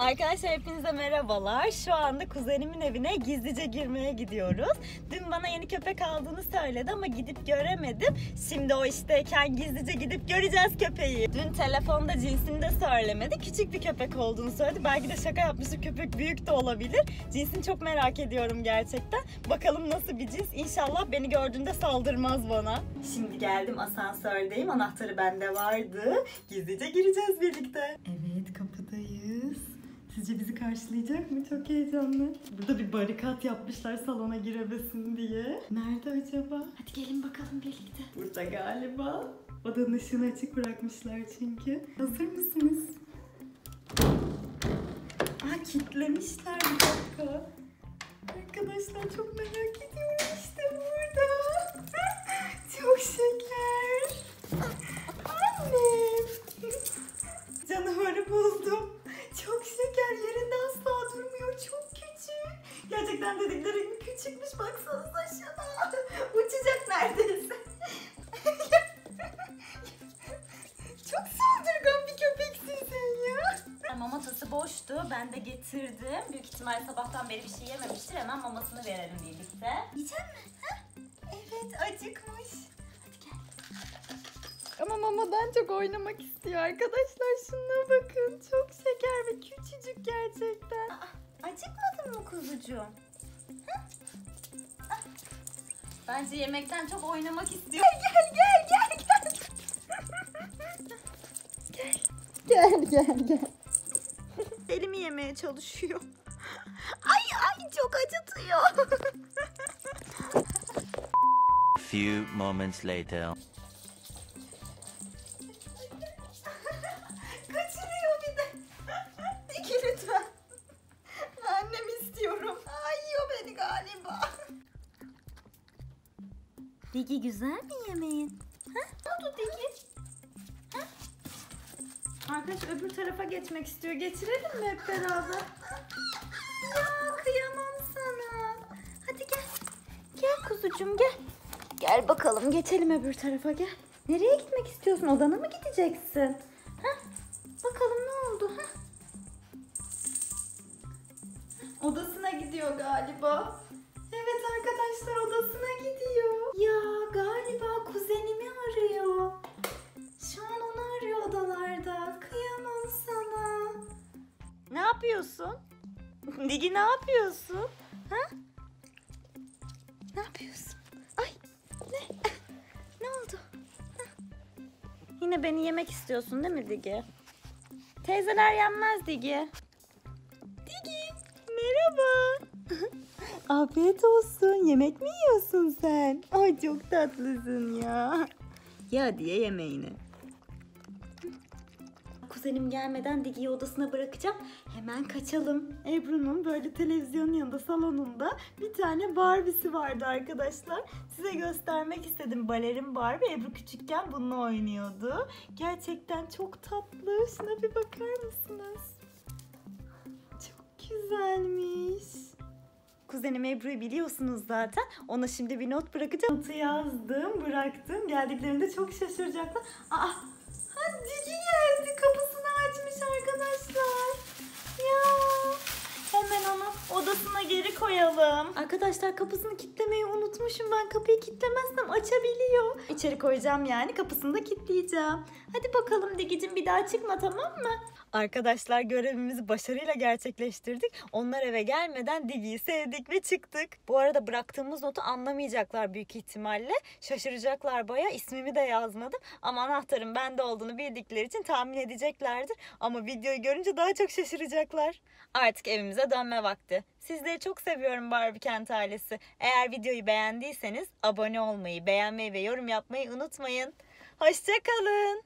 Arkadaşlar hepinize merhabalar. Şu anda kuzenimin evine gizlice girmeye gidiyoruz. Dün bana yeni köpek aldığını söyledi ama gidip göremedim. Şimdi o işteyken gizlice gidip göreceğiz köpeği. Dün telefonda cinsini de söylemedi. Küçük bir köpek olduğunu söyledi. Belki de şaka yapmıştı, köpek büyük de olabilir. Cinsini çok merak ediyorum gerçekten. Bakalım nasıl bir cins. İnşallah beni gördüğünde saldırmaz bana. Şimdi geldim, asansördeyim. Anahtarı bende vardı. Gizlice gireceğiz birlikte. Evet, kapıdayız. Sizce bizi karşılayacak mı? Çok heyecanlı. Burada bir barikat yapmışlar salona giremesin diye. Nerede acaba? Hadi gelin bakalım birlikte. Burada galiba. Odanın ışığını açık bırakmışlar çünkü. Hazır mısınız? Aa, kilitlemişler, bir dakika. Arkadaşlar çok merak ediyorum. İşte burada. Çok şeker. Annem. Canavarı buldum. Çok şeker, yerinde asla durmuyor, çok küçük. Gerçekten dedikleri gibi küçükmüş, baksanıza şuna. Uçacak neredeyse. Çok saldırgan bir köpeksin sen ya. Mamatası boştu, ben de getirdim. Büyük ihtimalle sabahtan beri bir şey yememiştir, hemen mamasını verelim birlikte. Yiyecek mi? Ha? Evet, acıkmış. Ama mamadan çok oynamak istiyor arkadaşlar. Şuna bakın. Çok şeker ve küçücük gerçekten. Aa, acıkmadın mı kuzucuğum? Bence yemekten çok oynamak istiyor. Gel. Gel. Elimi yemeye çalışıyor. Ay çok acıtıyor. Few moments later. Diggy, güzel mi yemeğin? Ha? Ne oldu Diggy? Ha? Arkadaş öbür tarafa geçmek istiyor. Geçirelim mi hep beraber? Ya kıyamam sana. Hadi gel. Gel kuzucuğum gel. Gel bakalım, geçelim öbür tarafa gel. Nereye gitmek istiyorsun? Odana mı gideceksin? Ha? Bakalım ne oldu? Ha? Odasına gidiyor galiba. Evet arkadaşlar, odasına gidiyor. Ya galiba kuzenimi arıyor. Şu an onu arıyor odalarda. Kıyamam sana. Ne yapıyorsun? Diggy ne yapıyorsun? Ha? Ne yapıyorsun? Ay ne? Ne oldu? Ha? Yine beni yemek istiyorsun değil mi Diggy? Teyzeler yenmez Diggy. Diggy merhaba. Afiyet olsun. Yemek mi yiyorsun sen? Ay çok tatlısın ya. Ya diye yemeğini. Kuzenim gelmeden Diggy'yi odasına bırakacağım. Hemen kaçalım. Ebru'nun böyle televizyonun yanında, salonunda bir tane Barbie'si vardı arkadaşlar. Size göstermek istedim. Balerin Barbie. Ebru küçükken bununla oynuyordu. Gerçekten çok tatlı. Şuna bir bakar mısınız? Çok güzelmiş. Kuzenim Ebru'yu biliyorsunuz zaten. Ona şimdi bir not bırakacağım. Notu yazdım, bıraktım. Geldiklerinde çok şaşıracaklar. Aa, Diggy geldi. Kapısını açmış arkadaşlar. Ya, hemen onu odasına geri koyalım. Arkadaşlar kapısını kilitlemeyi unutmuşum. Ben kapıyı kilitlemezsem açabiliyor. İçeri koyacağım yani. Kapısını da kilitleyeceğim. Hadi bakalım Diggy'cim, bir daha çıkma, tamam mı? Arkadaşlar görevimizi başarıyla gerçekleştirdik. Onlar eve gelmeden Diggy'yi sevdik ve çıktık. Bu arada bıraktığımız notu anlamayacaklar büyük ihtimalle. Şaşıracaklar bayağı. İsmimi de yazmadım. Ama anahtarın bende olduğunu bildikleri için tahmin edeceklerdir. Ama videoyu görünce daha çok şaşıracaklar. Artık evimize dönme vakti. Sizleri çok seviyorum Barbie Kent ailesi. Eğer videoyu beğendiyseniz abone olmayı, beğenmeyi ve yorum yapmayı unutmayın. Hoşça kalın.